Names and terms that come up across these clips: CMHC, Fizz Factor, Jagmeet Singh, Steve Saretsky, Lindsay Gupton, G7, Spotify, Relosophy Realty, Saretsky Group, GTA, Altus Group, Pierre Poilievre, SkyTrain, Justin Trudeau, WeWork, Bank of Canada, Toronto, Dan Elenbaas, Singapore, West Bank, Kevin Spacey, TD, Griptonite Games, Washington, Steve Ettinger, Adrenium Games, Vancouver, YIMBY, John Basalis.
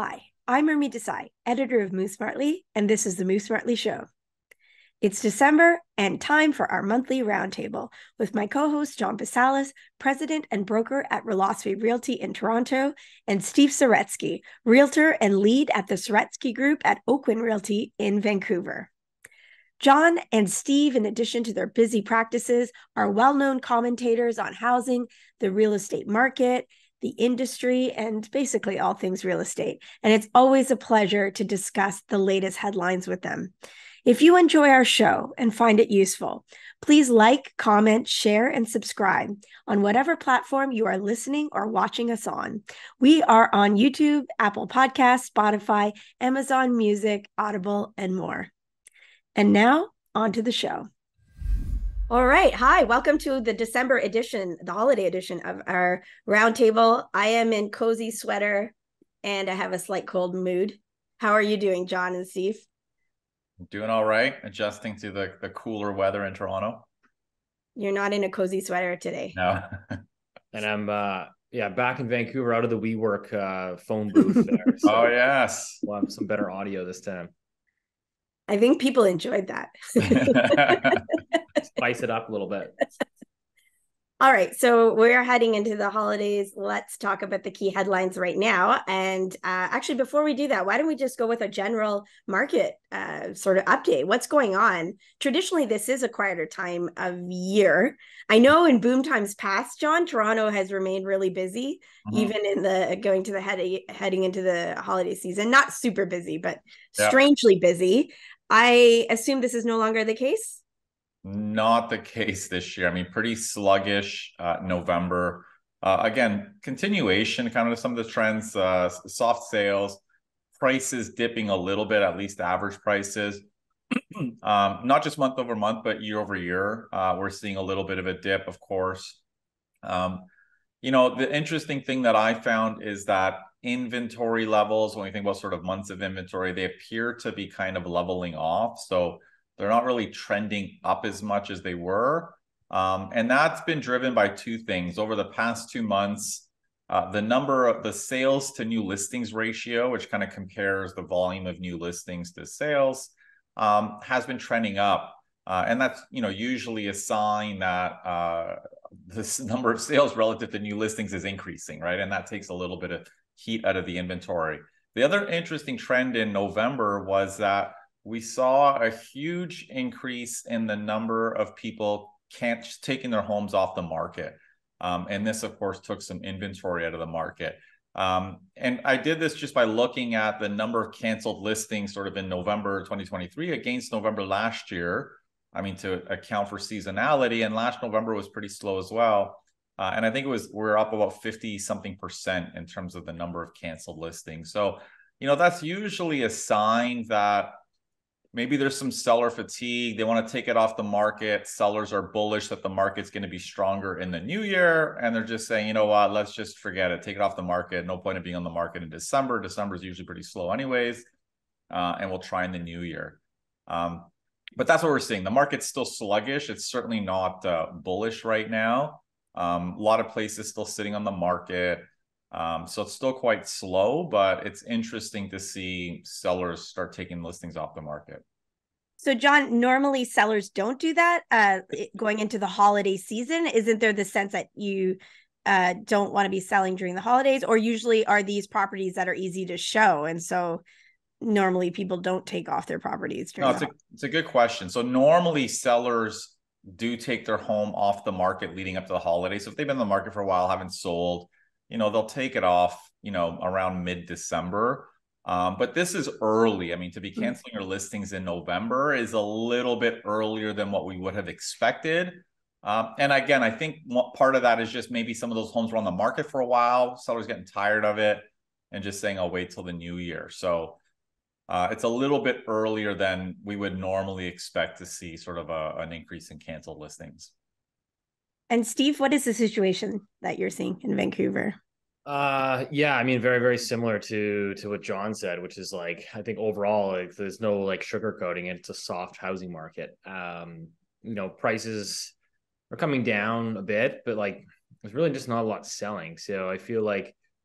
Hi, I'm Murmie Desai, editor of Moose Smartly, and this is the Moose Smartly Show. It's December and time for our monthly roundtable with my co-host John Basalis, president and broker at Relosophy Realty in Toronto, and Steve Saretsky, realtor and lead at the Saretsky Group at Oakwyn Realty in Vancouver. John and Steve, in addition to their busy practices, are well-known commentators on housing, the real estate market, the industry, and basically all things real estate. And it's always a pleasure to discuss the latest headlines with them. If you enjoy our show and find it useful, please like, comment, share, and subscribe on whatever platform you are listening or watching us on. We are on YouTube, Apple Podcasts, Spotify, Amazon Music, Audible, and more. And now, on to the show. All right. Hi, welcome to the December edition, the holiday edition of our roundtable. I am in cozy sweater and I have a slight cold mood. How are you doing, John and Steve? Doing all right. Adjusting to the cooler weather in Toronto. You're not in a cozy sweater today. No. And I'm, back in Vancouver out of the WeWork phone booth there. So oh, yes. We'll have some better audio this time. I think people enjoyed that. Spice it up a little bit. All right. So we're heading into the holidays. Let's talk about the key headlines right now. And actually, before we do that, why don't we just go with a general market sort of update? What's going on? Traditionally, this is a quieter time of year. I know in boom times past, John, Toronto has remained really busy, even in the heading into the holiday season. Not super busy, but strangely busy. I assume this is no longer the case. Not the case this year. I mean, pretty sluggish November. Again, continuation kind of some of the trends, soft sales, prices dipping a little bit, at least average prices. Not just month over month, but year over year. We're seeing a little bit of a dip, of course. The interesting thing that I found is that inventory levels, when we think about sort of months of inventory, they appear to be kind of leveling off. So they're not really trending up as much as they were. And that's been driven by two things. Over the past 2 months, the sales to new listings ratio, which kind of compares the volume of new listings to sales, has been trending up. And that's, usually a sign that this number of sales relative to new listings is increasing, right? And that takes a little bit of heat out of the inventory. The other interesting trend in November was that we saw a huge increase in the number of people taking their homes off the market. And this, of course, took some inventory out of the market. And I did this just by looking at the number of canceled listings sort of in November 2023 against November last year, to account for seasonality. And last November was pretty slow as well. And I think we're up about 50-something% in terms of the number of canceled listings. So, that's usually a sign that maybe there's some seller fatigue. They want to take it off the market. Sellers are bullish that the market's going to be stronger in the new year. And they're just saying, you know what, let's just forget it. Take it off the market. No point in being on the market in December. December is usually pretty slow anyways. And we'll try in the new year. But that's what we're seeing. The market's still sluggish. It's certainly not bullish right now. A lot of places still sitting on the market. So it's still quite slow, but it's interesting to see sellers start taking listings off the market. So, John, normally sellers don't do that going into the holiday season. Isn't there the sense that you don't want to be selling during the holidays? Or usually are these properties that are easy to show? And so normally people don't take off their properties during the holidays. It's a good question. So normally sellers do take their home off the market leading up to the holidays. So if they've been in the market for a while, haven't sold, they'll take it off, around mid-December. But this is early. To be canceling your listings in November is a little bit earlier than what we would have expected. And again, I think part of that is just maybe some of those homes were on the market for a while. Sellers getting tired of it and just saying, I'll wait till the new year. So it's a little bit earlier than we would normally expect to see sort of an increase in canceled listings. And Steve, what is the situation that you're seeing in Vancouver? Very, very similar to what John said, which is I think overall, there's no sugarcoating it. It's a soft housing market. Prices are coming down a bit, but there's really just not a lot selling. So I feel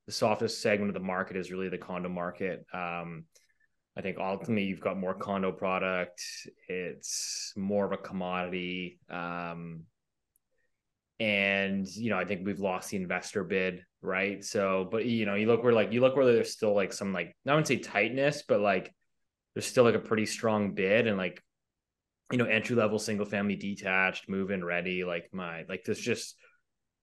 the softest segment of the market is really the condo market. I think ultimately you've got more condo product. It's more of a commodity. And, you know, I think we've lost the investor bid, right? So, but, you know, you look where there's still like some, like, I wouldn't say tightness, but like there's still like a pretty strong bid, and like, you know, entry-level single family detached, move-in ready, there's just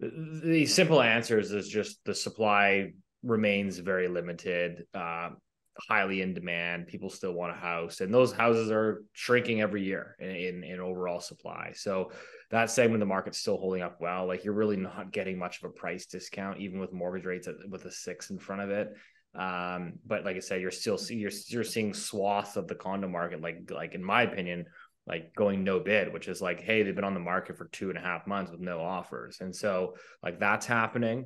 the simple answers is just the supply remains very limited, highly in demand. People still want a house, and those houses are shrinking every year in overall supply. So that segment of the market's still holding up well. Like, you're really not getting much of a price discount, even with mortgage rates with a 6 in front of it. But like I said, you're seeing swaths of the condo market, like in my opinion, like going no bid, which is like, hey, they've been on the market for 2.5 months with no offers. And so like that's happening.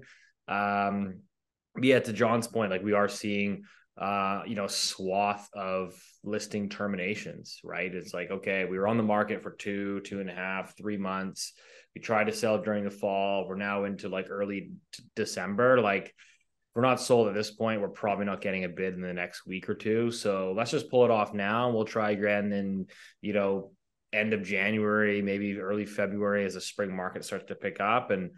Yeah, to John's point, like we are seeing, you know, swath of listing terminations, right? It's like, okay, we were on the market for 2.5, 3 months. We tried to sell during the fall. We're now into like early December. Like, we're not sold at this point. We're probably not getting a bid in the next week or two. So let's just pull it off now. We'll try again in, you know, end of January, maybe early February, as the spring market starts to pick up. And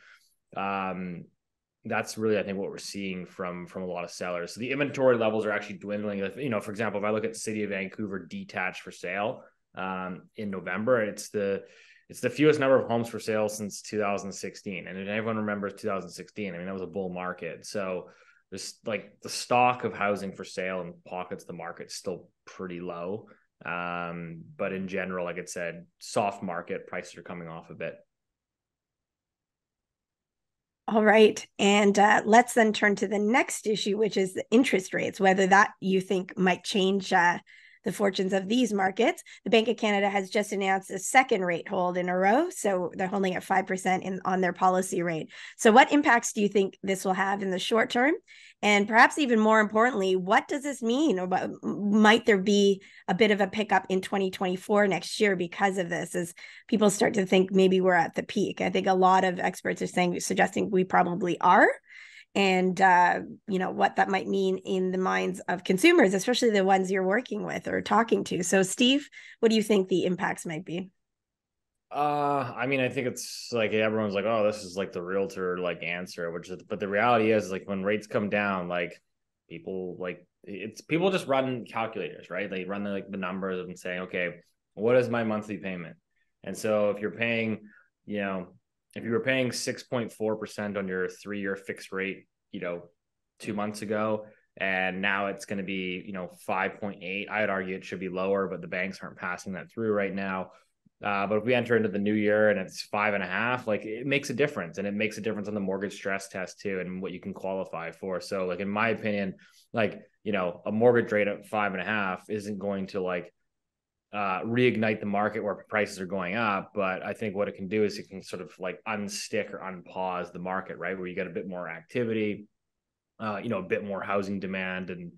that's really, I think, what we're seeing from a lot of sellers. So the inventory levels are actually dwindling. If, you know, for example, if I look at City of Vancouver detached for sale in November, it's the fewest number of homes for sale since 2016. And if anyone remembers 2016, I mean, that was a bull market. So this, like, the stock of housing for sale in pockets of the market's still pretty low. But in general, like I said, soft market, prices are coming off a bit. All right. And let's then turn to the next issue, which is the interest rates, whether that you think might change the fortunes of these markets. The Bank of Canada has just announced a second rate hold in a row. So they're holding at 5% on their policy rate. So what impacts do you think this will have in the short term? And perhaps even more importantly, what does this mean? Or might there be a bit of a pickup in 2024 next year because of this, as people start to think maybe we're at the peak? I think a lot of experts are suggesting we probably are. And, you know, what that might mean in the minds of consumers, especially the ones you're working with or talking to. So, Steve, what do you think the impacts might be? I mean, I think it's like everyone's like, oh, this is like the realtor like answer, but the reality is like when rates come down, like people people just run calculators, right? They run the numbers and saying, okay, what is my monthly payment? And so if you're paying, you know, if you were paying 6.4% on your 3-year fixed rate, you know, 2 months ago, and now it's going to be, you know, 5.8, I'd argue it should be lower, but the banks aren't passing that through right now. But if we enter into the new year and it's 5.5, like it makes a difference, and it makes a difference on the mortgage stress test too, and what you can qualify for. So like, in my opinion, like, you know, a mortgage rate at 5.5 isn't going to like, reignite the market where prices are going up. But I think what it can do is it can sort of like unstick or unpause the market, right? Where you get a bit more activity, you know, a bit more housing demand. And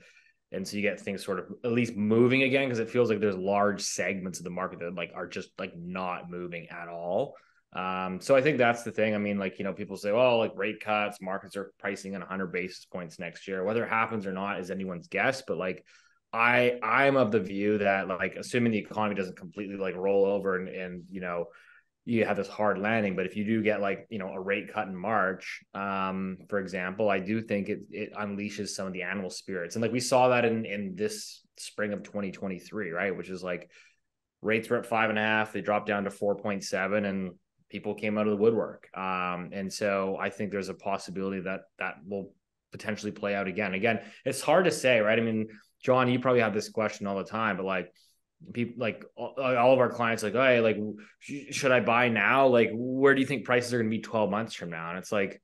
so you get things sort of at least moving again, because it feels like there's large segments of the market that like are just like not moving at all. So I think that's the thing. I mean, like, you know, people say, well, like rate cuts, markets are pricing in 100 basis points next year. Whether it happens or not is anyone's guess, but like, I'm of the view that like, assuming the economy doesn't completely like roll over and, you know, you have this hard landing, but if you do get like, you know, a rate cut in March, for example, I do think it unleashes some of the animal spirits. And like, we saw that in this spring of 2023, right? Which is like rates were at 5.5, they dropped down to 4.7, and people came out of the woodwork. And so I think there's a possibility that will potentially play out again. Again, it's hard to say, right? I mean, John, you probably have this question all the time, but like people, like all of our clients, like, hey, like, should I buy now? Like, where do you think prices are going to be 12 months from now? And it's like,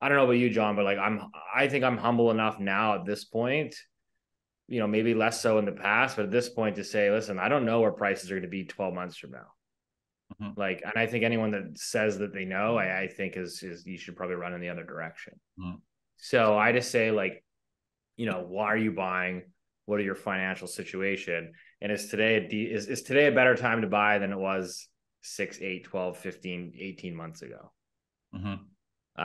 I don't know about you, John, but like, I think I'm humble enough now at this point, you know, maybe less so in the past, but at this point to say, listen, I don't know where prices are going to be 12 months from now. Mm-hmm. Like, and I think anyone that says that they know, I think is you should probably run in the other direction. Mm-hmm. So I just say like, you know, why are you buying? What are your financial situation? And is today a better time to buy than it was 6, 8, 12, 15, 18 months ago? Mm-hmm.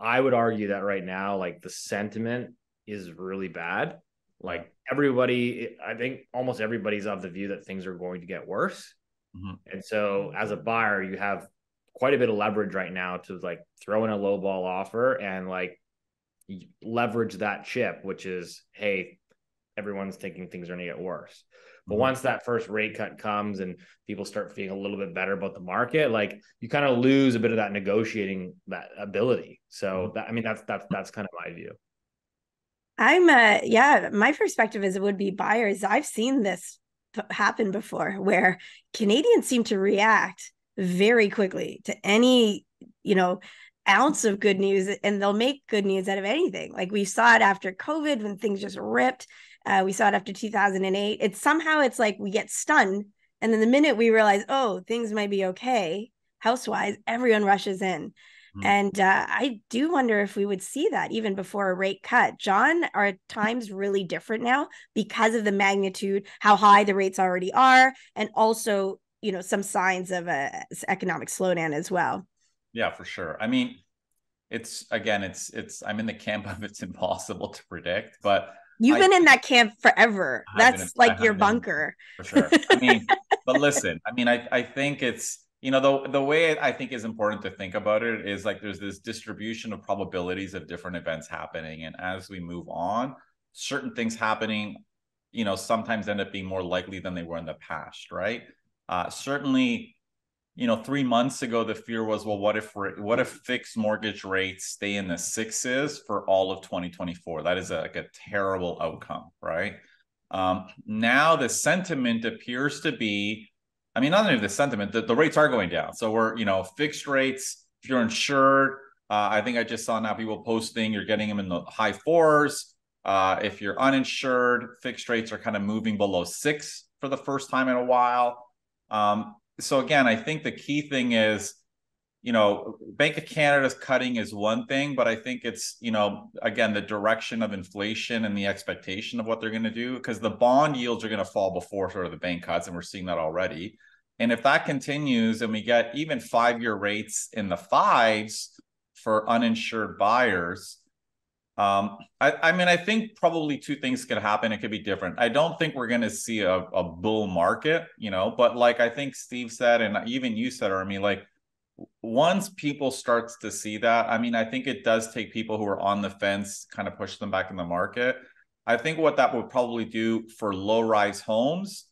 I would argue that right now, like, the sentiment is really bad. Like, everybody, I think almost everybody's of the view that things are going to get worse. Mm-hmm. And so as a buyer, you have quite a bit of leverage right now to, like, throw in a low ball offer and, like, leverage that chip, which is, hey, everyone's thinking things are going to get worse. But once that first rate cut comes and people start feeling a little bit better about the market, like, you kind of lose a bit of that negotiating, that ability. So that, I mean, that's kind of my view. Yeah, my perspective is it would be buyers. I've seen this happen before where Canadians seem to react very quickly to any, you know, ounce of good news, and they'll make good news out of anything. Like, we saw it after COVID when things just ripped. We saw it after 2008. It's somehow, it's like we get stunned. And then the minute we realize, oh, things might be okay, housewise, everyone rushes in. Mm-hmm. And I do wonder if we would see that even before a rate cut. John, are times really different now because of the magnitude, how high the rates already are, and also, you know, some signs of an economic slowdown as well? Yeah, for sure. I mean, I'm in the camp of it's impossible to predict, but you've been in that camp forever. That's like your bunker. For sure. I mean, but listen, I mean, I think it's, you know, the way I think is important to think about it is, like, there's this distribution of probabilities of different events happening. And as we move on, certain things happening, you know, sometimes end up being more likely than they were in the past, right? Certainly, you know, 3 months ago, the fear was, well, what if fixed mortgage rates stay in the sixes for all of 2024? That is a terrible outcome, right? Now the sentiment appears to be, I mean, not only the sentiment, the rates are going down. So we're, you know, fixed rates, if you're insured, I think I just saw now people posting, you're getting them in the high fours. If you're uninsured, fixed rates are kind of moving below six for the first time in a while. So again, I think the key thing is, you know, Bank of Canada's cutting is one thing, but I think it's, you know, again, the direction of inflation and the expectation of what they're going to do, because the bond yields are going to fall before sort of the bank cuts, and we're seeing that already. And if that continues and we get even 5-year rates in the fives for uninsured buyers, I mean, I think probably two things could happen. It could be different. I don't think we're going to see a bull market, you know, but, like, I think Steve said, and even you said, Army, like, once people starts to see that, I mean, I think it does take people who are on the fence, kind of push them back in the market. I think what that would probably do for low rise homes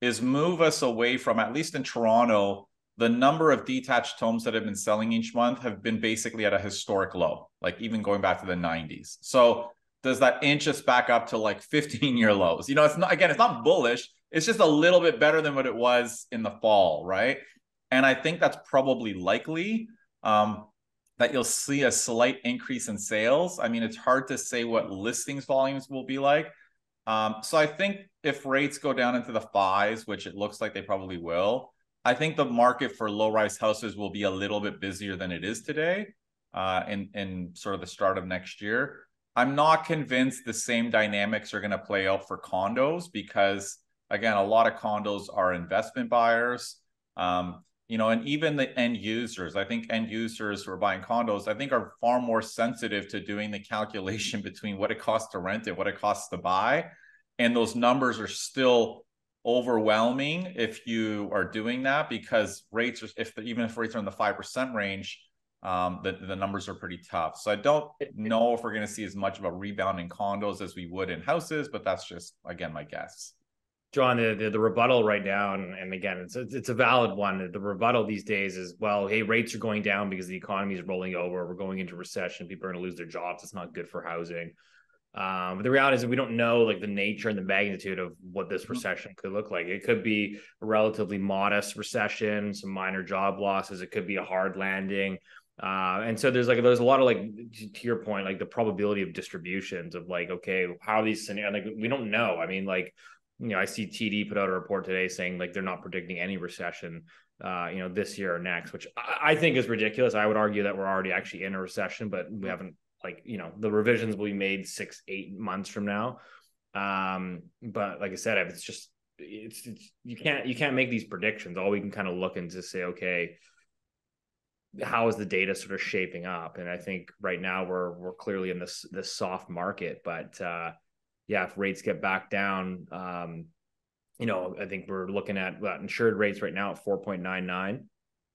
is move us away from, at least in Toronto, the number of detached homes that have been selling each month have been basically at a historic low, like even going back to the 90s. So does that inch us back up to like 15-year lows? You know, it's not, again, it's not bullish. It's just a little bit better than what it was in the fall, right? And I think that's probably likely that you'll see a slight increase in sales. I mean, it's hard to say what listings volumes will be like. So I think if rates go down into the fives, which it looks like they probably will, I think the market for low-rise houses will be a little bit busier than it is today in sort of the start of next year. I'm not convinced the same dynamics are going to play out for condos because, again, a lot of condos are investment buyers, you know, and even the end users. I think end users who are buying condos, I think, are far more sensitive to doing the calculation between what it costs to rent and what it costs to buy. And those numbers are still overwhelming if you are doing that, because rates are, even if rates are in the 5% range, the numbers are pretty tough. So I don't know if we're going to see as much of a rebound in condos as we would in houses, but that's just, again, my guess. John, the rebuttal right now, and again, it's a valid one. The rebuttal these days is, well, hey, rates are going down because the economy is rolling over. We're going into recession. People are going to lose their jobs. It's not good for housing. But the reality is that we don't know, like, the nature and the magnitude of what this recession could look like. It could be a relatively modest recession, some minor job losses. It could be a hard landing. And so there's a lot of, like, to your point, like, the probability of distributions of, like, okay, how these scenarios, like, we don't know. I mean, like, you know, I see TD put out a report today saying, like, they're not predicting any recession, you know, this year or next, which I think is ridiculous. I would argue that we're already actually in a recession, but we haven't. Like, you know, the revisions will be made 6-8 months from now. But like I said, it's just, you can't make these predictions. All we can kind of look and just say, okay, how is the data sort of shaping up? And I think right now we're clearly in this soft market, but yeah, if rates get back down, I think we're looking at insured rates right now at 4.99.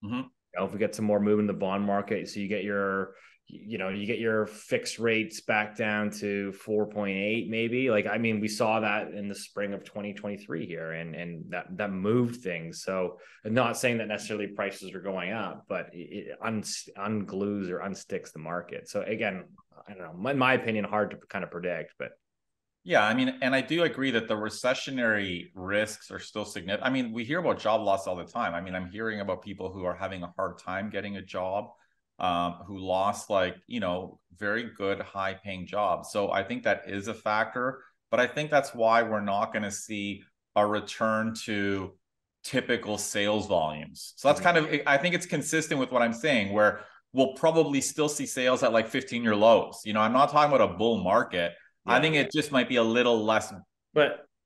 Mm-hmm. If we get some more movement in the bond market, so you get your, you get your fixed rates back down to 4.8, maybe. Like, I mean, we saw that in the spring of 2023 here, and that moved things. So I'm not saying that necessarily prices are going up, but it unglues or unsticks the market. So again, I don't know, my opinion, hard to kind of predict, but. Yeah, I mean, and I do agree that the recessionary risks are still significant. I mean, we hear about job loss all the time. I mean, I'm hearing about people who are having a hard time getting a job, who lost very good, high-paying jobs. So I think that is a factor, but I think that's why we're not going to see a return to typical sales volumes. So that's kind of, I think it's consistent with what I'm saying, where we'll probably still see sales at like 15-year lows. I'm not talking about a bull market. Yeah. I think it just might be a little less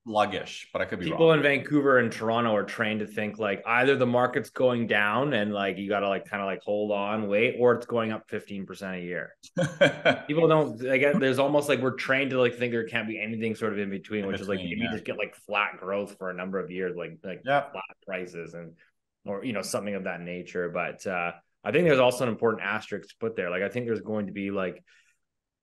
sluggish, but I could be wrong. People in Vancouver and Toronto are trained to think like either the market's going down and like you got to like kind of like hold on, wait, or it's going up 15% a year. People don't, there's almost like we're trained to like think there can't be anything sort of in between, which is like maybe just get like flat growth for a number of years, flat prices or something of that nature. But I think there's also an important asterisk to put there. Like I think there's going to be like,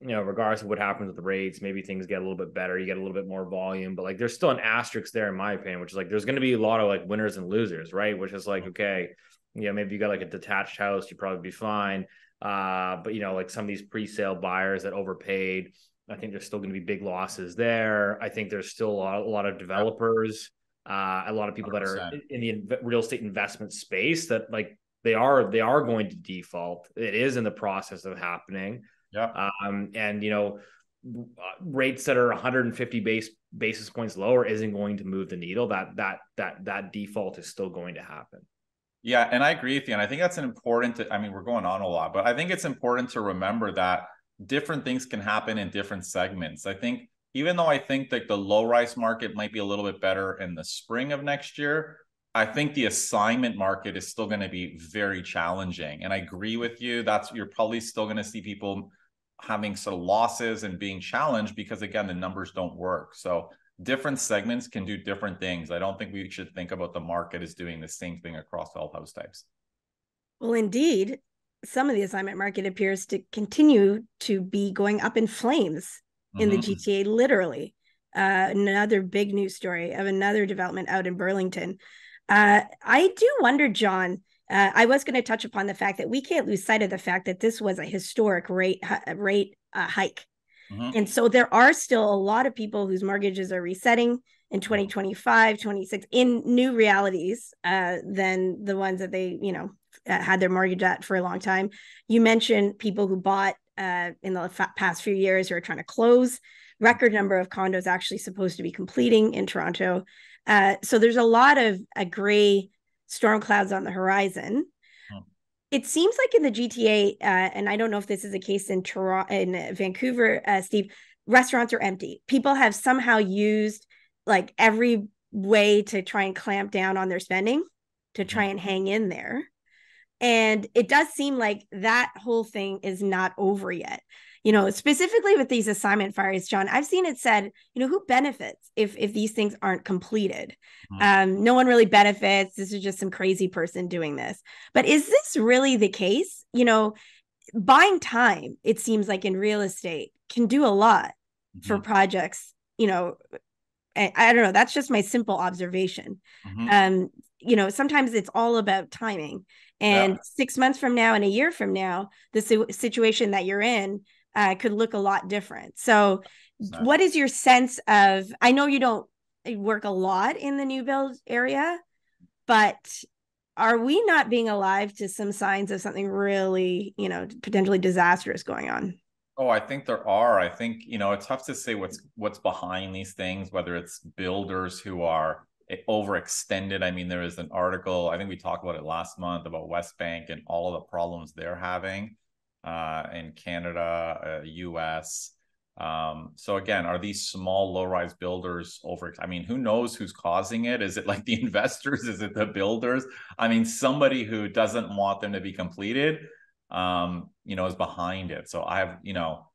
regardless of what happens with the rates, maybe things get a little bit better, you get a little bit more volume, but like there's still an asterisk there in my opinion, which is like there's going to be a lot of like winners and losers, right? Which is like, okay, maybe you got like a detached house, you'd probably be fine, but like some of these pre-sale buyers that overpaid, I think there's still going to be big losses there. I think there's still a lot of developers, a lot of people 100%. That are in the real estate investment space that like they are going to default. It is in the process of happening. Yeah. And rates that are 150 basis points lower isn't going to move the needle. That default is still going to happen. Yeah, and I agree with you. And I think that's we're going on a lot, but I think it's important to remember that different things can happen in different segments. I think even though I think that the low-rise market might be a little bit better in the spring of next year, I think the assignment market is still going to be very challenging. And I agree with you. You're probably still going to see people having sort of losses and being challenged because again, the numbers don't work. So different segments can do different things. I don't think we should think about the market as doing the same thing across all house types. Well, indeed, some of the assignment market appears to continue to be going up in flames in the GTA, literally. Another big news story of another development out in Burlington. I do wonder, John, I was going to touch upon the fact that we can't lose sight of the fact that this was a historic rate hike. Mm-hmm. And so there are still a lot of people whose mortgages are resetting in 2025, 26 in new realities than the ones that they, had their mortgage at for a long time. You mentioned people who bought in the past few years who are trying to close. Record number of condos actually supposed to be completing in Toronto. So there's a lot of gray storm clouds on the horizon. Oh. It seems like in the GTA, and I don't know if this is the case in Toronto, in Vancouver, Steve, restaurants are empty. People have somehow used like every way to try and clamp down on their spending to try and hang in there. And it does seem like that whole thing is not over yet. Specifically with these assignment fires, John, I've seen it said, who benefits if these things aren't completed? No one really benefits. This is just some crazy person doing this. But is this really the case? Buying time, it seems like in real estate, can do a lot for projects. I don't know. That's just my simple observation. Sometimes it's all about timing. And 6 months from now and a year from now, the situation that you're in could look a lot different. So what is your sense of, I know you don't work a lot in the new build area, but are we not being alive to some signs of something really, potentially disastrous going on? Oh, I think there are. I think, it's tough to say what's behind these things, whether it's builders who are overextended. I mean, there is an article, I think we talked about it last month, about West Bank and all of the problems they're having in Canada, US, So again, are these small low-rise builders over? I mean, who knows who's causing it? Is it like the investors? Is it the builders? I mean, somebody who doesn't want them to be completed, you know, is behind it. So I have, you know,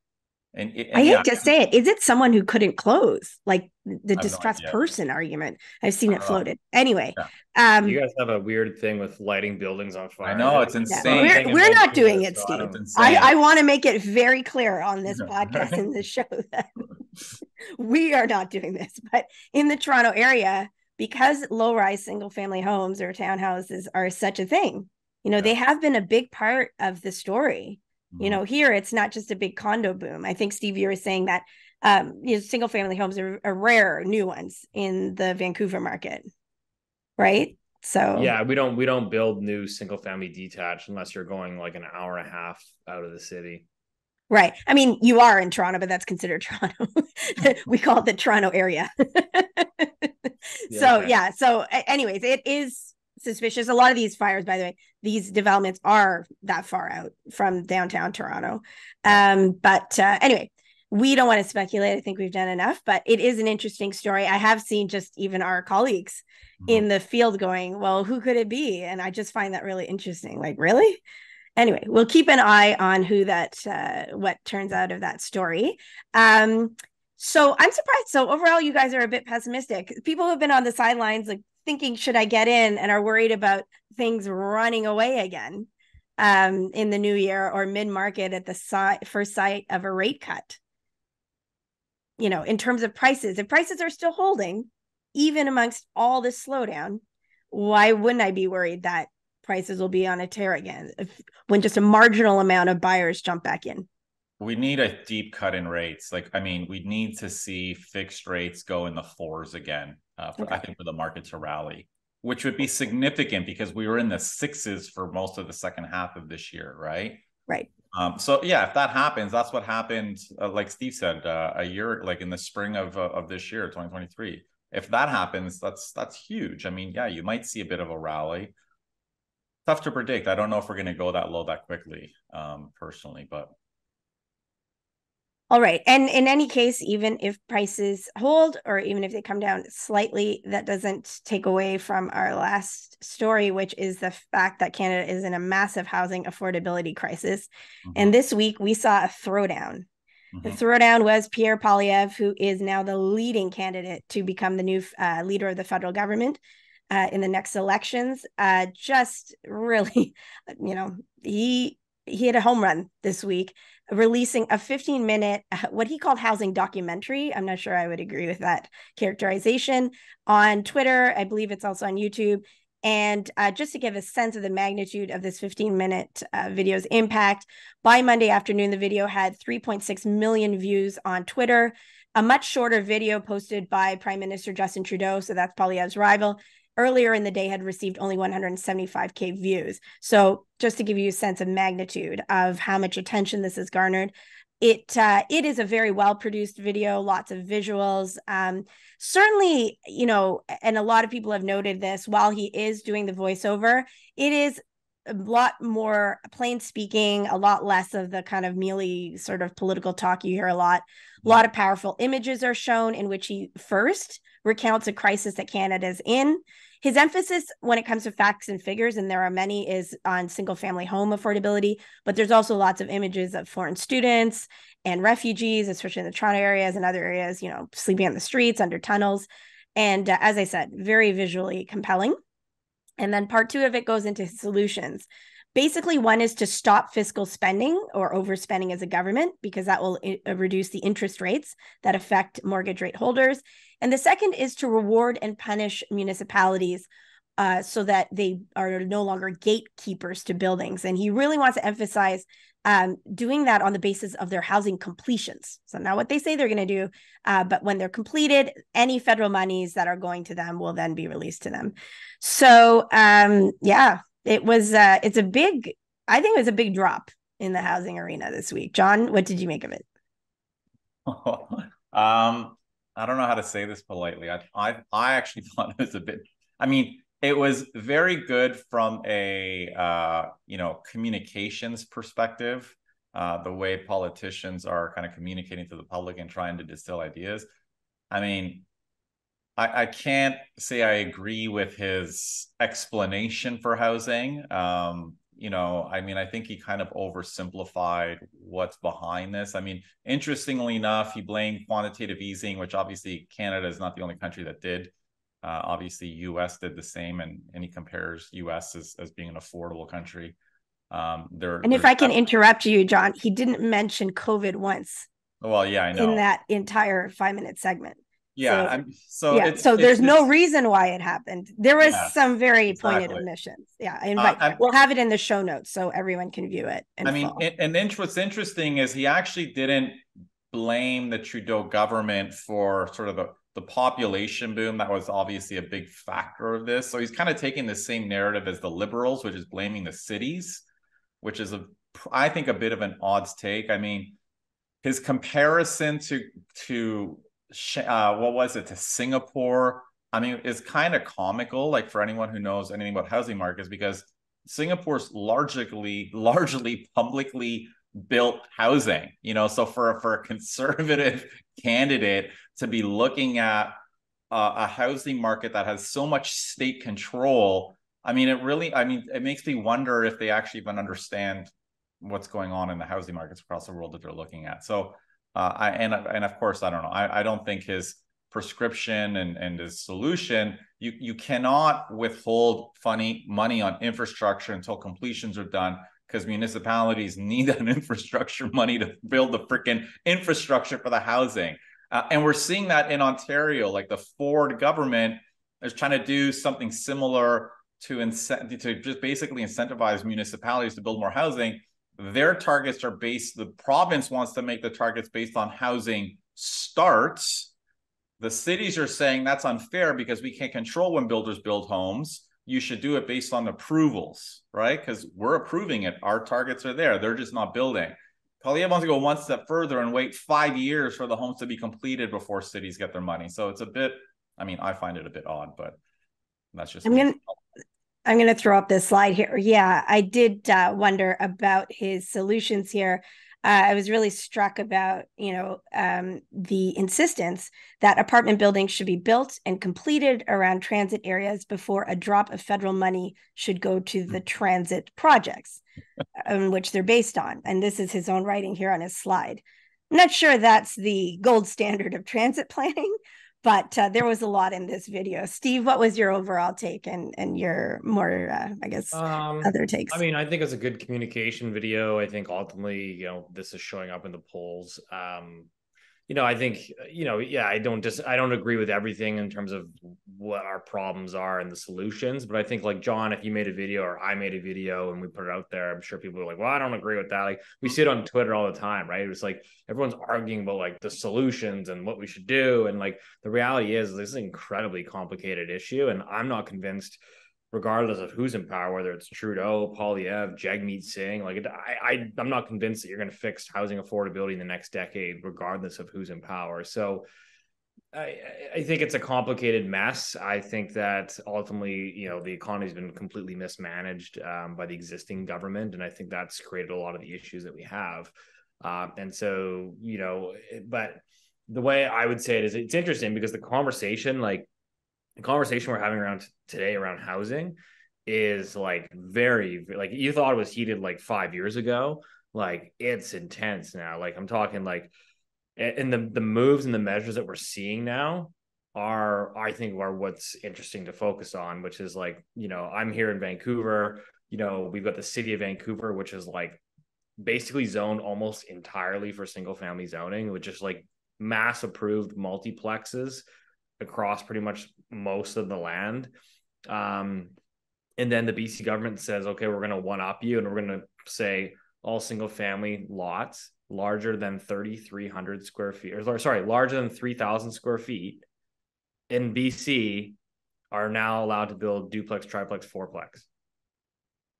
and I hate to say it. Is it someone who couldn't close? Like the distressed person argument. I've seen it floated. Anyway. Yeah. You guys have a weird thing with lighting buildings on fire. I know, it's insane. Yeah. We're not doing it, Steve. I want to make it very clear on this podcast and this show that we are not doing this. But in the Toronto area, because low-rise single-family homes or townhouses are such a thing, you know, they have been a big part of the story. You know, here it's not just a big condo boom. I think, Steve, you were saying that you know, single family homes are rare new ones in the Vancouver market, right? So yeah, we don't build new single family detached unless you're going like an hour and a half out of the city. Right. I mean, you are in Toronto, but that's considered Toronto. We call it the Toronto area. Yeah. So anyways, it is suspicious. A lot of these fires, by the way, these developments are that far out from downtown Toronto. But anyway, we don't want to speculate. I think we've done enough, but it is an interesting story. I have seen just even our colleagues in the field going, well, who could it be? And I just find that really interesting. Like, really? Anyway, we'll keep an eye on who that, what turns out of that story. So I'm surprised. So overall, you guys are a bit pessimistic. People have been on the sidelines, like, thinking, should I get in, and are worried about things running away again in the new year or mid-market at the first sight of a rate cut. You know, in terms of prices, if prices are still holding, even amongst all this slowdown, why wouldn't I be worried that prices will be on a tear again when just a marginal amount of buyers jump back in? We need a deep cut in rates. Like, I mean, we need to see fixed rates go in the fours again. I think for the market to rally, which would be significant because we were in the sixes for most of the second half of this year, right? Right. So yeah, if that happens, that's what happened. Like Steve said, a year, like in the spring of this year, 2023. If that happens, that's huge. I mean, yeah, you might see a bit of a rally. Tough to predict. I don't know if we're going to go that low that quickly, personally, but. All right. And in any case, even if prices hold or even if they come down slightly, that doesn't take away from our last story, which is the fact that Canada is in a massive housing affordability crisis. And this week we saw a throwdown. The throwdown was Pierre Poilievre, who is now the leading candidate to become the new leader of the federal government in the next elections. Just really, you know, he had a home run this week, releasing a 15-minute, what he called housing documentary. I'm not sure I would agree with that characterization, on Twitter. I believe it's also on YouTube. And just to give a sense of the magnitude of this 15-minute video's impact, by Monday afternoon, the video had 3.6 million views on Twitter, a much shorter video posted by Prime Minister Justin Trudeau, so that's Poilievre's rival, earlier in the day had received only 175K views. So just to give you a sense of magnitude of how much attention this has garnered, it is a very well-produced video, lots of visuals. Certainly, you know, and a lot of people have noted this, while he is doing the voiceover, it is a lot more plain speaking, a lot less of the kind of mealy sort of political talk you hear a lot. A lot of powerful images are shown in which he first recounts a crisis that Canada's in. His emphasis when it comes to facts and figures, and there are many, is on single-family home affordability, but there's also lots of images of foreign students and refugees, especially in the Toronto areas and other areas, you know, sleeping on the streets, under tunnels. And as I said, very visually compelling. And then part two of it goes into solutions. Basically, one is to stop fiscal spending or overspending as a government, because that will reduce the interest rates that affect mortgage rate holders. And the second is to reward and punish municipalities so that they are no longer gatekeepers to buildings. And he really wants to emphasize doing that on the basis of their housing completions. So not what they say they're going to do, but when they're completed, any federal monies that are going to them will then be released to them. So yeah. It was, I think it was a big drop in the housing arena this week. John, what did you make of it? I don't know how to say this politely. I actually thought it was a bit, I mean, it was very good from a, you know, communications perspective. the way politicians are kind of communicating to the public and trying to distill ideas. I mean, I can't say I agree with his explanation for housing. You know, I mean, I think he kind of oversimplified what's behind this. I mean, interestingly enough, he blamed quantitative easing, which obviously Canada is not the only country that did. Obviously, U.S. did the same, and he compares U.S. as being an affordable country. And if I can interrupt you, John, he didn't mention COVID once. Well, yeah, I know. In that entire 5-minute segment. Yeah. So there's no reason why it happened. There was some very pointed omissions. Yeah. I invite, we'll have it in the show notes so everyone can view it. And what's interesting is he actually didn't blame the Trudeau government for sort of the population boom. That was obviously a big factor of this. So he's kind of taking the same narrative as the Liberals, which is blaming the cities, which is, I think, a bit of an odd take. I mean, his comparison to Singapore, I mean, it's kind of comical, like, for anyone who knows anything about housing markets, because Singapore's largely publicly built housing, you know. So for a conservative candidate to be looking at a housing market that has so much state control, I mean, it makes me wonder if they actually even understand what's going on in the housing markets across the world that they're looking at. So and of course, I don't know. I don't think his prescription and his solution, you cannot withhold money on infrastructure until completions are done, because municipalities need that infrastructure money to build the freaking infrastructure for the housing. And we're seeing that in Ontario. Like, the Ford government is trying to do something similar to just basically incentivize municipalities to build more housing. Their targets are based, the province wants to make the targets based on housing starts. The cities are saying that's unfair because we can't control when builders build homes. You should do it based on approvals, right? Because we're approving it. Our targets are there. They're just not building. Poilievre wants to go one step further and wait 5 years for the homes to be completed before cities get their money. So it's a bit, I mean, I find it a bit odd, but that's just I'm going to throw up this slide here. Yeah, I did wonder about his solutions here. I was really struck about, the insistence that apartment buildings should be built and completed around transit areas before a drop of federal money should go to the transit projects on which they're based on. And this is his own writing here on his slide. I'm not sure that's the gold standard of transit planning, but there was a lot in this video. Steve, what was your overall take and your more, other takes? I mean, I think it's a good communication video. I think ultimately, this is showing up in the polls. I think, I don't agree with everything in terms of what our problems are and the solutions. But I think, like, John, if you made a video or I made a video and we put it out there, I'm sure people are like, well, I don't agree with that. Like, we see it on Twitter all the time, right? It's like everyone's arguing about, like, the solutions and what we should do. And, like, the reality is this is an incredibly complicated issue. And I'm not convinced, regardless of who's in power, whether it's Trudeau, Poilievre, Jagmeet Singh, like, I'm not convinced that you're going to fix housing affordability in the next decade, regardless of who's in power. So I think it's a complicated mess. I think that ultimately, the economy has been completely mismanaged by the existing government. And I think that's created a lot of the issues that we have. But the way I would say it is, it's interesting because the conversation we're having around today around housing is, like, very, like, you thought it was heated like 5 years ago. Like, it's intense now. Like, I'm talking, like, and the moves and the measures that we're seeing now are what's interesting to focus on, which is, like, I'm here in Vancouver, we've got the city of Vancouver, which is, like, basically zoned almost entirely for single family zoning, with just, like, mass approved multiplexes across pretty much most of the land. And then the BC government says, okay, we're going to one up you and we're going to say all single family lots larger than 3,300 square feet, or sorry, larger than 3,000 square feet in BC are now allowed to build duplex, triplex, fourplex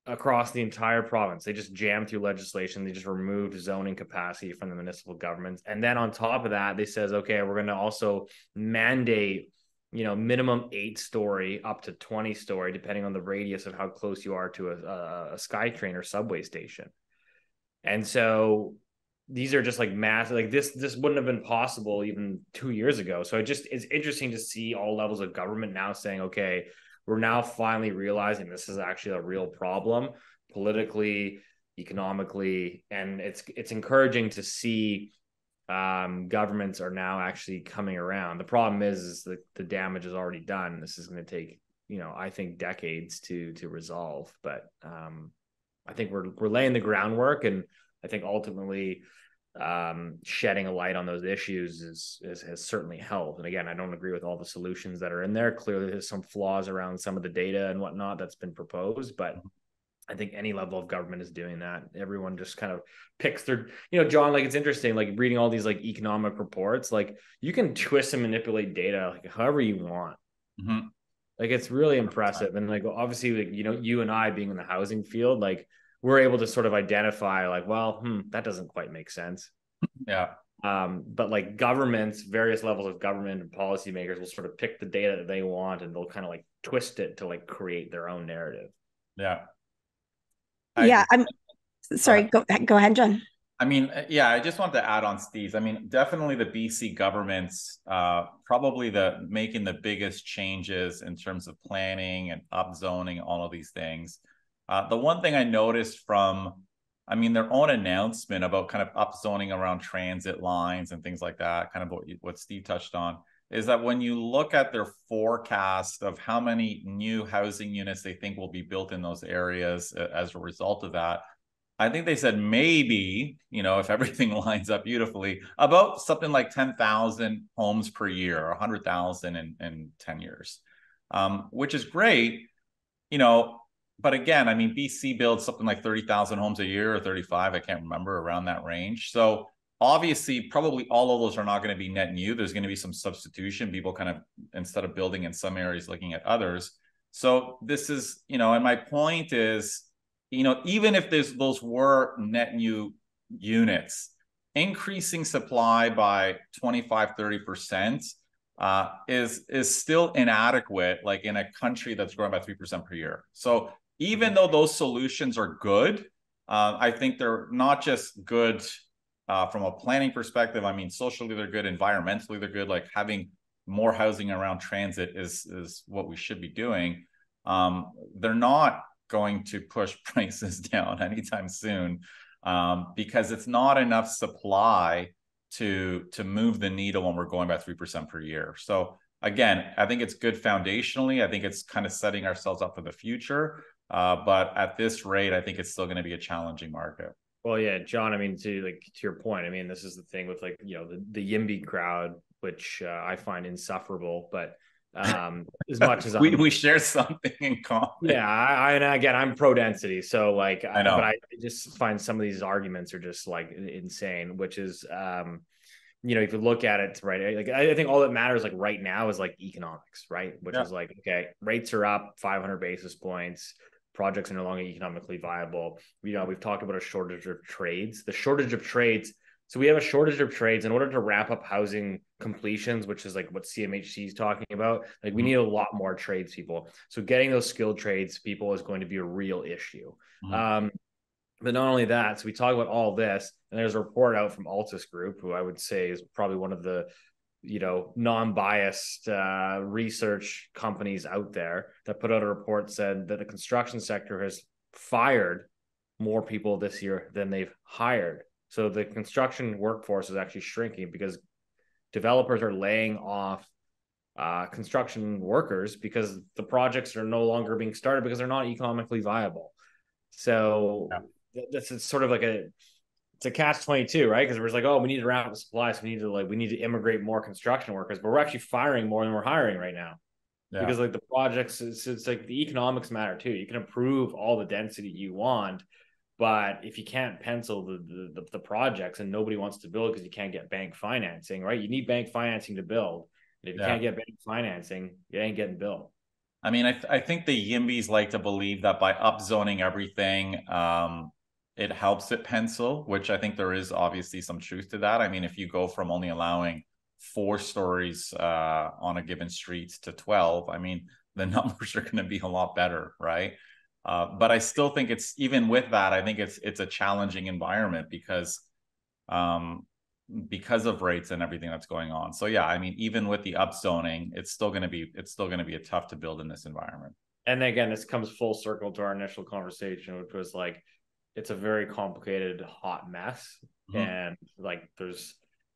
across the entire province. They just jammed through legislation. They just removed zoning capacity from the municipal governments. And then on top of that, they says, okay, we're going to also mandate, minimum 8-story up to 20-story, depending on the radius of how close you are to a SkyTrain or subway station. And so these are just like massive, like this wouldn't have been possible even 2 years ago. So it's interesting to see all levels of government now saying, okay, we're now finally realizing this is actually a real problem politically, economically. And it's encouraging to see governments are now actually coming around. The problem is that the damage is already done. This is going to take, I think decades to resolve, but I think we're laying the groundwork, and I think ultimately shedding a light on those issues has certainly helped. And again, I don't agree with all the solutions that are in there. Clearly there's some flaws around some of the data and whatnot that's been proposed, but I think any level of government is doing that. Everyone just kind of picks their, John, like it's interesting, like reading all these like economic reports, like you can twist and manipulate data like however you want. Mm-hmm. Like it's really impressive. And like, obviously, like, you and I being in the housing field, like we're able to sort of identify like, well, that doesn't quite make sense. Yeah. But like governments, various levels of government and policymakers will sort of pick the data that they want, and they'll kind of like twist it to like create their own narrative. Yeah. I'm sorry. Go ahead, John. I mean, yeah, I just want to add on Steve's. I mean, definitely the BC government's probably making the biggest changes in terms of planning and upzoning, all of these things. The one thing I noticed from, I mean, their own announcement about kind of upzoning around transit lines and things like that, kind of what Steve touched on, is that when you look at their forecast of how many new housing units they think will be built in those areas as a result of that, I think they said maybe, if everything lines up beautifully, about something like 10,000 homes per year, or 100,000 in 10 years, which is great, But again, I mean, BC builds something like 30,000 homes a year, or 35, I can't remember, around that range. So obviously, probably all of those are not going to be net new. There's going to be some substitution. People kind of, instead of building in some areas, looking at others. So this is, and my point is, even if those were net new units, increasing supply by 25, 30% is still inadequate, like in a country that's growing by 3% per year. So even though those solutions are good, I think they're not just good from a planning perspective. I mean, socially, they're good. Environmentally, they're good. Like having more housing around transit is what we should be doing. They're not going to push prices down anytime soon, because it's not enough supply to move the needle when we're going by 3% per year. So again, I think it's good foundationally. I think it's kind of setting ourselves up for the future. But at this rate, I think it's still going to be a challenging market. Well, yeah, John, I mean, to your point, I mean, this is the thing with like, the YIMBY crowd, which I find insufferable, but as much as we share something in common. Yeah, and again, I'm pro density, so like I know, but I just find some of these arguments are just like insane, which is if you look at it, right, like I think all that matters like right now is like economics, right, which is like, okay, rates are up 500 basis points, projects are no longer economically viable. We've talked about a shortage of trades. So we have a shortage of trades in order to wrap up housing completions, which is like what CMHC is talking about. Like we need a lot more trades people. So getting those skilled trades people is going to be a real issue. But not only that, so we talk about all this, and there's a report out from Altus Group, who I would say is probably one of the, non-biased research companies out there, that put out a report said that the construction sector has fired more people this year than they've hired. So the construction workforce is actually shrinking because developers are laying off construction workers because the projects are no longer being started because they're not economically viable. So this is sort of like it's a catch-22, right? Because we're just like, oh, we need to round up the supply, so we need to immigrate more construction workers, but we're actually firing more than we're hiring right now. Yeah. Because like the projects, it's like the economics matter too. You can improve all the density you want, but if you can't pencil the projects, and nobody wants to build because you can't get bank financing, right? You need bank financing to build. And if you can't get bank financing, you ain't getting built. I mean, I think the YIMBYs like to believe that by upzoning everything, it helps it pencil, which I think there is obviously some truth to that. I mean, if you go from only allowing 4 stories on a given street to 12, I mean, the numbers are going to be a lot better, right? But I still think it's, even with that, I think it's a challenging environment because of rates and everything that's going on. So yeah, I mean, even with the upzoning, it's still going to be tough to build in this environment. And again, this comes full circle to our initial conversation, which was like, it's a very complicated, hot mess. Mm-hmm. And like, there's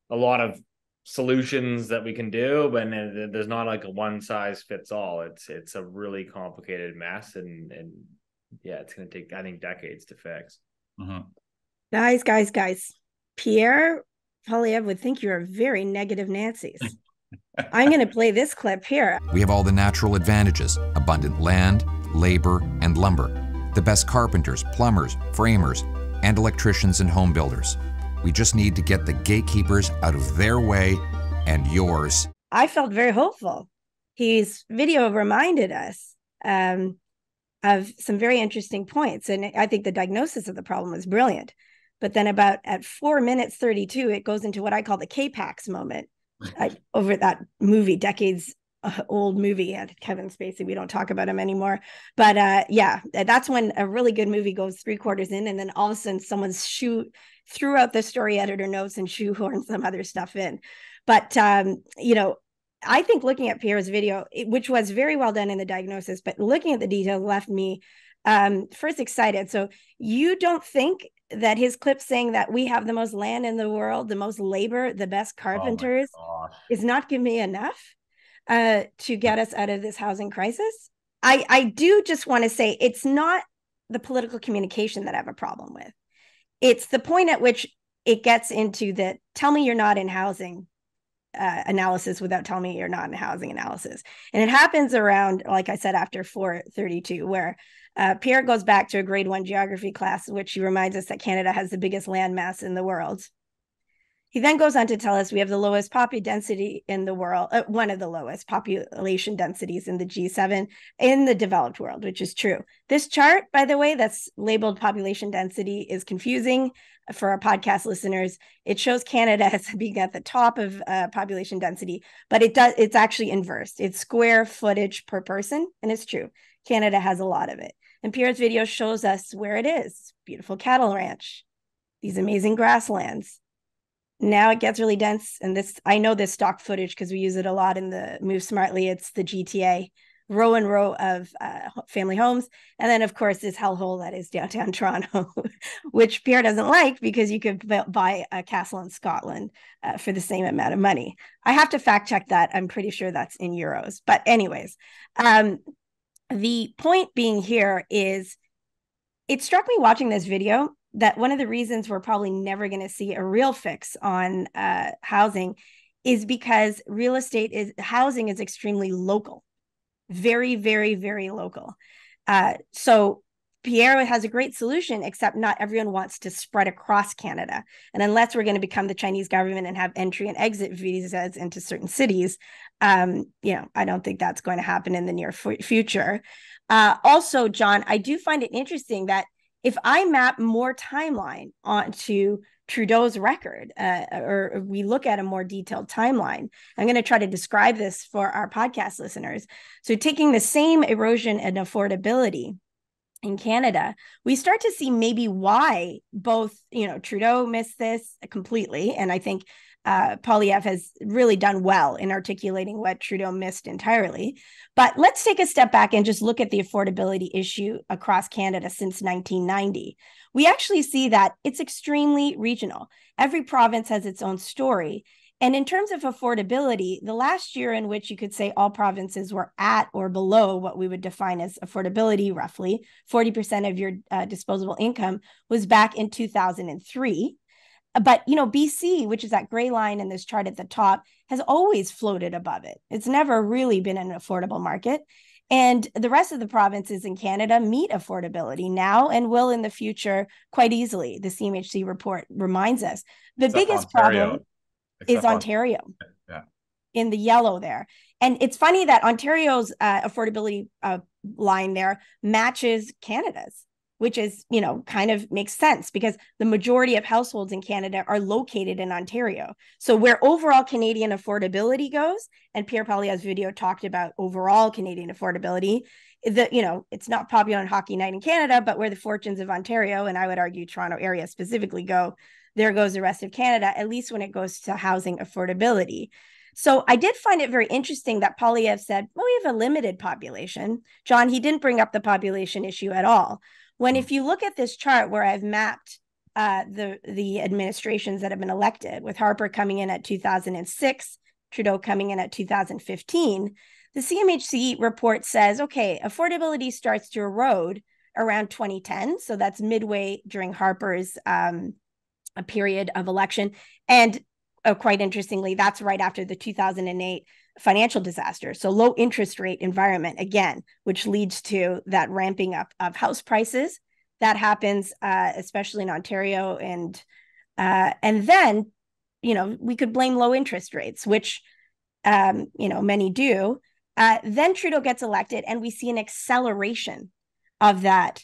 a lot of solutions that we can do, but there's not like a one size fits all. It's a really complicated mess. And yeah, it's going to take, I think, decades to fix. Mm-hmm. Guys, Pierre Poilievre would think you're a very negative Nancy's. I'm going to play this clip here. We have all the natural advantages, abundant land, labor, and lumber, the best carpenters, plumbers, framers, and electricians and home builders. We just need to get the gatekeepers out of their way and yours. I felt very hopeful. His video reminded us of some very interesting points. And I think the diagnosis of the problem was brilliant. But then about at 4:32, it goes into what I call the K-Pax moment. Over that movie, decades old movie, and Kevin Spacey, we don't talk about him anymore. But yeah, that's when a really good movie goes 3/4 in, and then all of a sudden someone's threw out the story editor notes and shoehorned some other stuff in. But, you know, I think looking at Pierre's video, which was very well done in the diagnosis, but looking at the details left me first excited. So you don't think that his clip saying that we have the most land in the world, the most labor, the best carpenters is not giving me enough to get us out of this housing crisis? I do just want to say it's not the political communication that I have a problem with. It's the point at which it gets into the tell me you're not in housing analysis without telling me you're not in housing analysis. And it happens around, like I said, after 4:32, where Pierre goes back to a grade 1 geography class, which he reminds us that Canada has the biggest landmass in the world. He then goes on to tell us we have the lowest population density in the world, one of the lowest population densities in the G7 in the developed world, which is true. This chart, by the way, that's labeled population density is confusing for our podcast listeners. It shows Canada as being at the top of population density, but it's actually inversed. It's square footage per person, and it's true. Canada has a lot of it. And Pierre's video shows us where it is. Beautiful cattle ranch, these amazing grasslands. Now it gets really dense, and this, I know this stock footage because we use it a lot in the Move Smartly. It's the GTA, row and row of family homes. And then, of course, this hellhole that is downtown Toronto, which Pierre doesn't like because you could buy a castle in Scotland for the same amount of money. I have to fact check that. I'm pretty sure that's in euros. But anyways, the point being here is it struck me watching this video that one of the reasons we're probably never going to see a real fix on housing is because housing is extremely local, very, very, very local. So Pierre has a great solution, except not everyone wants to spread across Canada. And unless we're going to become the Chinese government and have entry and exit visas into certain cities, you know, I don't think that's going to happen in the near future. Also, John, I do find it interesting that if I map more timeline onto Trudeau's record, or we look at a more detailed timeline, I'm going to try to describe this for our podcast listeners. So taking the same erosion and affordability in Canada, we start to see maybe why both, you know, Trudeau missed this completely. And I think Poilievre has really done well in articulating what Trudeau missed entirely. But let's take a step back and just look at the affordability issue across Canada since 1990. We actually see that it's extremely regional. Every province has its own story. And in terms of affordability, the last year in which you could say all provinces were at or below what we would define as affordability, roughly 40% of your disposable income, was back in 2003. But, you know, BC, which is that gray line in this chart at the top, has always floated above it. It's never really been an affordable market. And the rest of the provinces in Canada meet affordability now and will in the future quite easily. The CMHC report reminds us. The biggest problem is Ontario, yeah, in the yellow there. And it's funny that Ontario's affordability line there matches Canada's. which is, you know, kind of makes sense because the majority of households in Canada are located in Ontario. So where overall Canadian affordability goes, and Pierre Poilievre's video talked about overall Canadian affordability, that, you know, it's not popular on hockey night in Canada, but where the fortunes of Ontario, and I would argue Toronto area specifically, go, there goes the rest of Canada, at least when it goes to housing affordability. So I did find it very interesting that Poilievre said, well, we have a limited population. John, he didn't bring up the population issue at all. When if you look at this chart where I've mapped the administrations that have been elected, with Harper coming in at 2006, Trudeau coming in at 2015, the CMHC report says, okay, affordability starts to erode around 2010. So that's midway during Harper's a period of election. And quite interestingly, that's right after the 2008 financial disaster. So low interest rate environment, again, which leads to that ramping up of house prices. That happens, especially in Ontario. And then, you know, we could blame low interest rates, which, you know, many do. Then Trudeau gets elected and we see an acceleration of that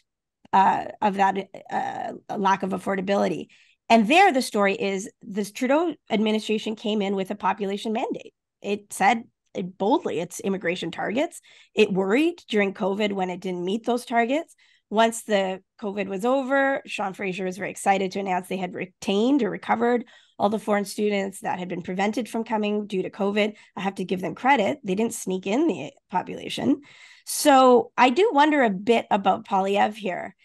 lack of affordability. And there, the story is this Trudeau administration came in with a population mandate. It said it boldly, it's immigration targets. It worried during COVID when it didn't meet those targets. Once the COVID was over, Sean Fraser was very excited to announce they had retained or recovered all the foreign students that had been prevented from coming due to COVID. I have to give them credit. They didn't sneak in the population. So I do wonder a bit about Poilievre here.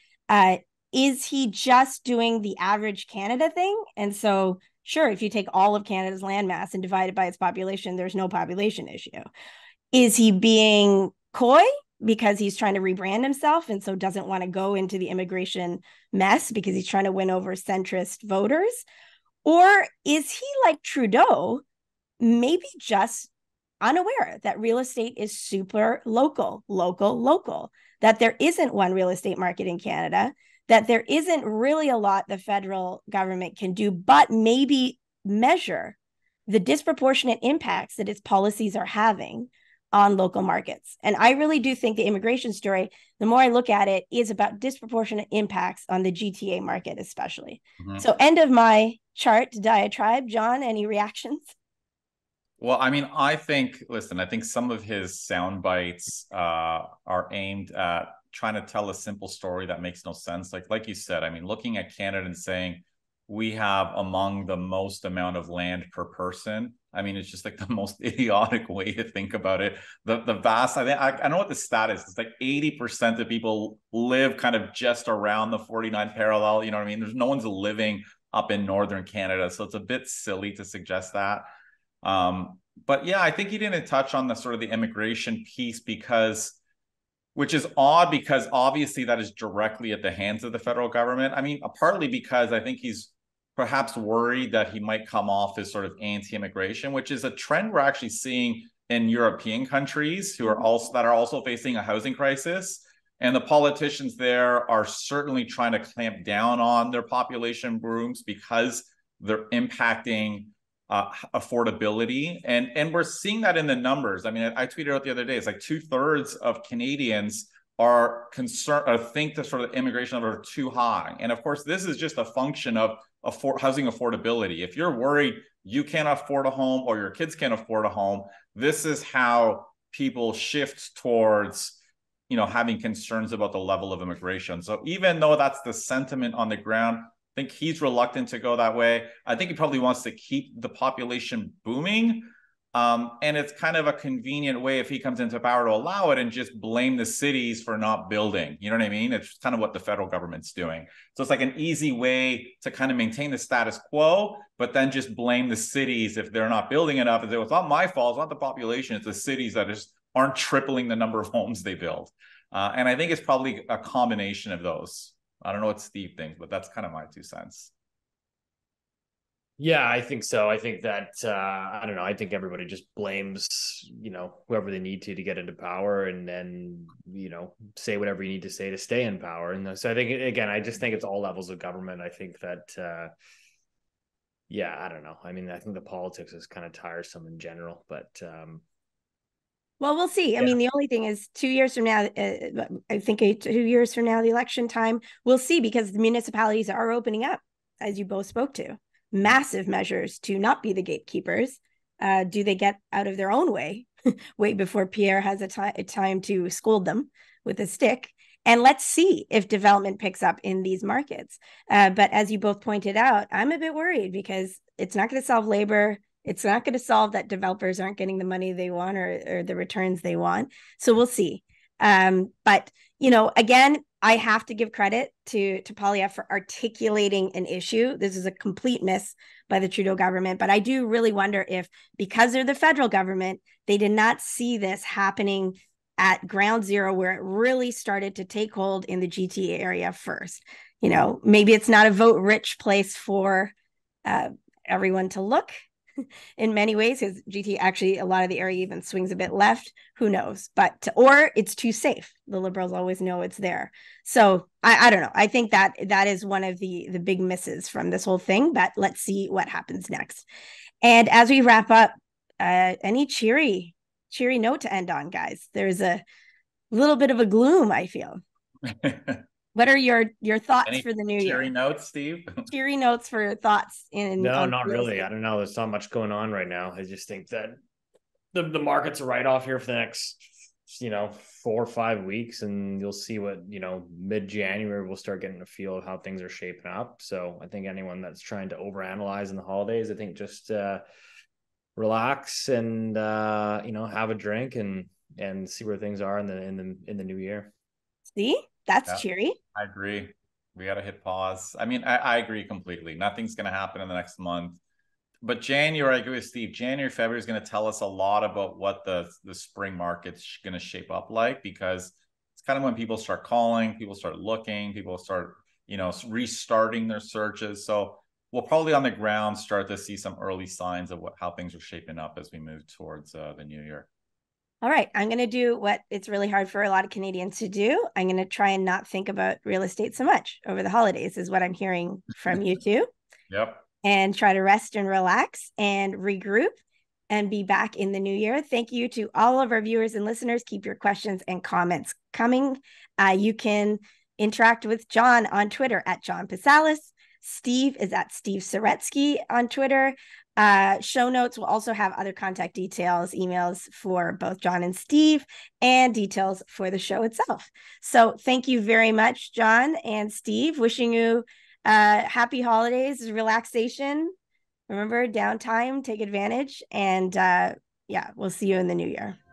Is he just doing the average Canada thing? And so, sure, if you take all of Canada's landmass and divide it by its population, there's no population issue. Is he being coy because he's trying to rebrand himself and so doesn't want to go into the immigration mess because he's trying to win over centrist voters? Or is he, like Trudeau, maybe just unaware that real estate is super local, that there isn't one real estate market in Canada, that there isn't really a lot the federal government can do, but maybe measure the disproportionate impacts that its policies are having on local markets. And I really do think the immigration story, the more I look at it, is about disproportionate impacts on the GTA market, especially. Mm-hmm. So end of my chart diatribe. John, any reactions? Well, I mean, I think some of his sound bites are aimed at trying to tell a simple story that makes no sense. Like you said, I mean, looking at Canada and saying we have among the most amount of land per person. I mean, it's just like the most idiotic way to think about it. The vast, I don't know what the stat is. It's like 80% of people live kind of just around the 49th parallel. You know what I mean? There's no one's living up in Northern Canada. So it's a bit silly to suggest that. But yeah, I think he didn't touch on the sort of the immigration piece which is odd because obviously that is directly at the hands of the federal government. I mean, partly because I think he's perhaps worried that he might come off as sort of anti-immigration, which is a trend we're actually seeing in European countries that are also facing a housing crisis. And the politicians there are certainly trying to clamp down on their population booms because they're impacting affordability. And we're seeing that in the numbers. I mean, I tweeted out the other day, it's like 2/3 of Canadians are concerned or think the sort of immigration numbers are too high. And of course, this is just a function of housing affordability. If you're worried you can't afford a home or your kids can't afford a home, this is how people shift towards, you know, having concerns about the level of immigration. So even though that's the sentiment on the ground, I think he's reluctant to go that way. I think he probably wants to keep the population booming. And it's kind of a convenient way if he comes into power to allow it and just blame the cities for not building. You know what I mean? It's kind of what the federal government's doing. So it's like an easy way to kind of maintain the status quo, but then just blame the cities if they're not building enough. And say, well, it's not my fault. It's not the population. It's the cities that just aren't tripling the number of homes they build. And I think it's probably a combination of those. I don't know what Steve thinks, but that's kind of my 2 cents. Yeah, I think so. I think that, I don't know, I think everybody just blames, you know, whoever they need to get into power and then, you know, say whatever you need to say to stay in power. And so I think, again, I just think it's all levels of government. I think that, yeah, I don't know. I mean, I think the politics is kind of tiresome in general, but Well, we'll see. I mean, the only thing is 2 years from now, I think 2 years from now, the election time, we'll see, because the municipalities are opening up, as you both spoke to, massive measures to not be the gatekeepers. Do they get out of their own way? Wait before Pierre has a time to scold them with a stick. And let's see if development picks up in these markets. But as you both pointed out, I'm a bit worried because it's not going to solve labor. It's not going to solve that developers aren't getting the money they want or the returns they want. So we'll see. But, you know, again, I have to give credit to Poilievre for articulating an issue. This is a complete miss by the Trudeau government. But I do really wonder if, because they're the federal government, they did not see this happening at ground zero, where it really started to take hold in the GTA area first. You know, maybe it's not a vote-rich place for everyone to look in many ways, because GTA, actually, a lot of the area even swings a bit left. Who knows? But, or it's too safe. The Liberals always know it's there. So I don't know. I think that is one of the big misses from this whole thing, but let's see what happens next. And as we wrap up, any cheery note to end on, guys. There's a little bit of a gloom, I feel. What are your thoughts for the new year? Cheery notes, Steve? Cheery notes for thoughts in... No, not really. State. I don't know. There's not much going on right now. I just think that the market's a write-off here for the next, 4 or 5 weeks, and you'll see what, mid-January, we'll start getting a feel of how things are shaping up. So I think anyone that's trying to overanalyze in the holidays, I think just... relax and have a drink and see where things are in the new year. See, that's cheery. I agree. We got to hit pause. I mean, I agree completely. Nothing's going to happen in the next month, but January, I agree with Steve. January, February is going to tell us a lot about what the spring market's going to shape up like, because it's kind of when people start calling, people start looking, people start restarting their searches. So we'll probably on the ground start to see some early signs of how things are shaping up as we move towards the new year. All right. I'm going to do what it's really hard for a lot of Canadians to do. I'm going to try and not think about real estate so much over the holidays, is what I'm hearing from you two. Yep. And try to rest and relax and regroup and be back in the new year. Thank you to all of our viewers and listeners. Keep your questions and comments coming. You can interact with John on Twitter at John Basalis. Steve is at Steve Saretsky on Twitter. Show notes will also have other contact details, emails for both John and Steve, and details for the show itself. So thank you very much, John and Steve. Wishing you happy holidays, relaxation. Remember, downtime, take advantage. And we'll see you in the new year.